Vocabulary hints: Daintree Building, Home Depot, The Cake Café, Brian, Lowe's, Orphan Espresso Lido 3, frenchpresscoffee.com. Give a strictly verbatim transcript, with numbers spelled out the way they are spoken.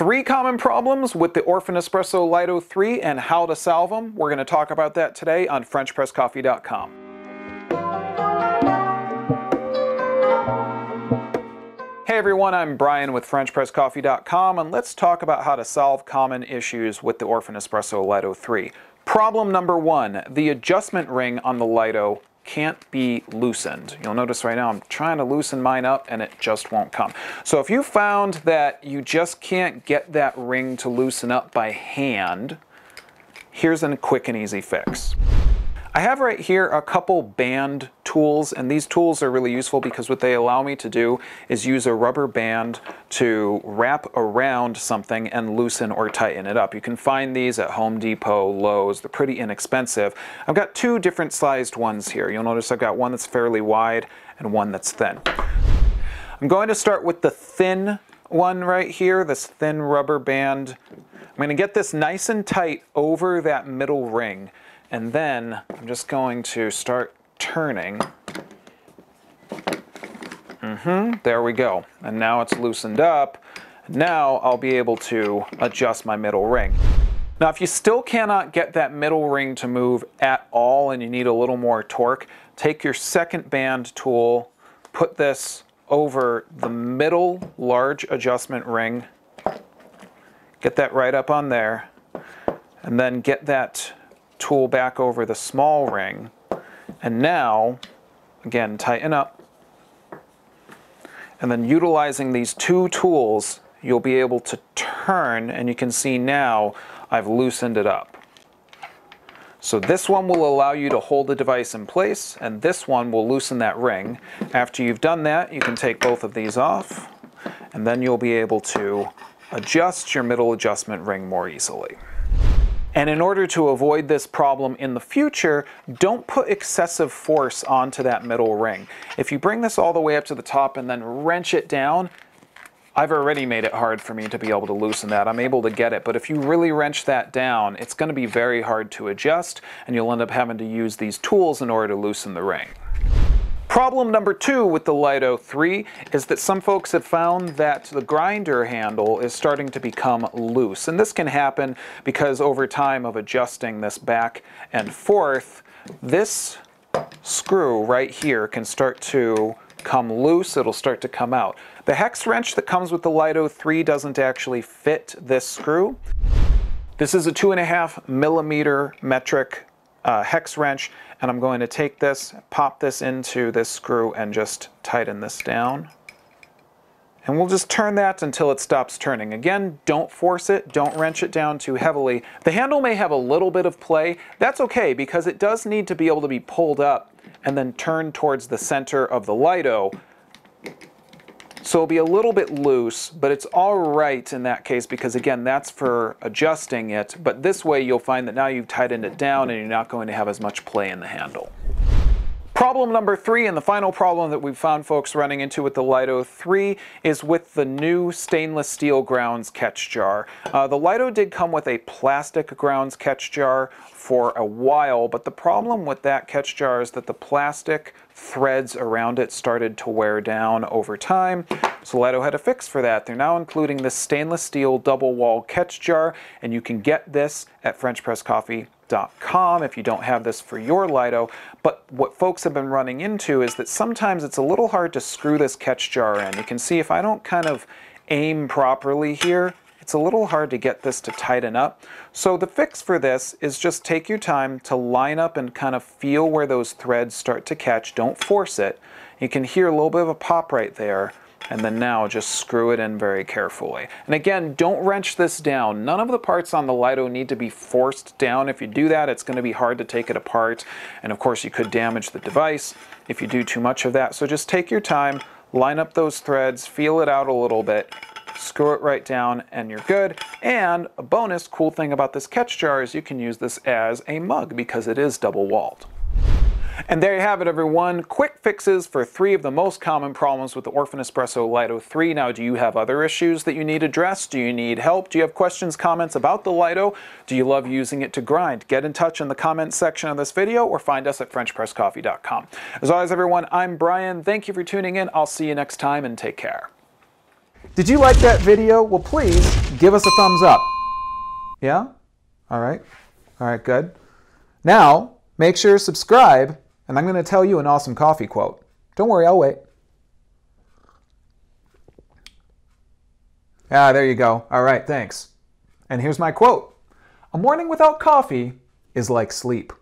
Three common problems with the Orphan Espresso Lido three and how to solve them. We're going to talk about that today on french press coffee dot com. Hey everyone, I'm Brian with french press coffee dot com, and let's talk about how to solve common issues with the Orphan Espresso Lido three. Problem number one, the adjustment ring on the Lido can't be loosened. You'll notice right now I'm trying to loosen mine up and it just won't come. So if you found that you just can't get that ring to loosen up by hand, here's a quick and easy fix. I have right here a couple band tools, and these tools are really useful because what they allow me to do is use a rubber band to wrap around something and loosen or tighten it up. You can find these at Home Depot, Lowe's. They're pretty inexpensive. I've got two different sized ones here. You'll notice I've got one that's fairly wide and one that's thin. I'm going to start with the thin one right here, this thin rubber band. I'm going to get this nice and tight over that middle ring. And then I'm just going to start turning. Mm-hmm, there we go. And now it's loosened up. Now I'll be able to adjust my middle ring. Now, if you still cannot get that middle ring to move at all and you need a little more torque, take your second band tool, put this over the middle large adjustment ring, get that right up on there, and then get that tool back over the small ring, and now again tighten up, and then utilizing these two tools you'll be able to turn, and you can see now I've loosened it up. So this one will allow you to hold the device in place, and this one will loosen that ring. After you've done that, you can take both of these off, and then you'll be able to adjust your middle adjustment ring more easily. And in order to avoid this problem in the future, don't put excessive force onto that middle ring. If you bring this all the way up to the top and then wrench it down, I've already made it hard for me to be able to loosen that. I'm able to get it, but if you really wrench that down, it's going to be very hard to adjust, and you'll end up having to use these tools in order to loosen the ring. Problem number two with the Lido three is that some folks have found that the grinder handle is starting to become loose. And this can happen because over time of adjusting this back and forth, this screw right here can start to come loose, it'll start to come out. The hex wrench that comes with the Lido three doesn't actually fit this screw. This is a two and a half millimeter metric Uh, hex wrench, and I'm going to take this, pop this into this screw, and just tighten this down. And we'll just turn that until it stops turning. Again, don't force it, don't wrench it down too heavily. The handle may have a little bit of play. That's okay, because it does need to be able to be pulled up and then turned towards the center of the Lido. So it'll be a little bit loose, but it's all right in that case because, again, that's for adjusting it. But this way you'll find that now you've tightened it down and you're not going to have as much play in the handle. Problem number three, and the final problem that we've found folks running into with the Lido three, is with the new stainless steel grounds catch jar. Uh, the Lido did come with a plastic grounds catch jar for a while, but the problem with that catch jar is that the plastic threads around it started to wear down over time. So Lido had a fix for that. They're now including this stainless steel double wall catch jar, and you can get this at french press coffee dot com if you don't have this for your Lido. But what folks have been running into is that sometimes it's a little hard to screw this catch jar in. You can see if I don't kind of aim properly here, it's a little hard to get this to tighten up. So the fix for this is just take your time to line up and kind of feel where those threads start to catch. Don't force it. You can hear a little bit of a pop right there. And then now just screw it in very carefully. And again, don't wrench this down. None of the parts on the Lido need to be forced down. If you do that, it's going to be hard to take it apart. And of course, you could damage the device if you do too much of that. So just take your time, line up those threads, feel it out a little bit, screw it right down, and you're good. And a bonus cool thing about this catch jar is you can use this as a mug because it is double-walled. And there you have it, everyone. Quick fixes for three of the most common problems with the Orphan Espresso Lido three. Now, do you have other issues that you need addressed? Do you need help? Do you have questions, comments about the Lido? Do you love using it to grind? Get in touch in the comments section of this video or find us at french press coffee dot com. As always, everyone, I'm Brian. Thank you for tuning in. I'll see you next time, and take care. Did you like that video? Well, please give us a thumbs up. Yeah? All right. All right, good. Now, make sure to subscribe, and I'm going to tell you an awesome coffee quote. Don't worry, I'll wait. Ah, there you go. All right, thanks. And here's my quote. A morning without coffee is like sleep.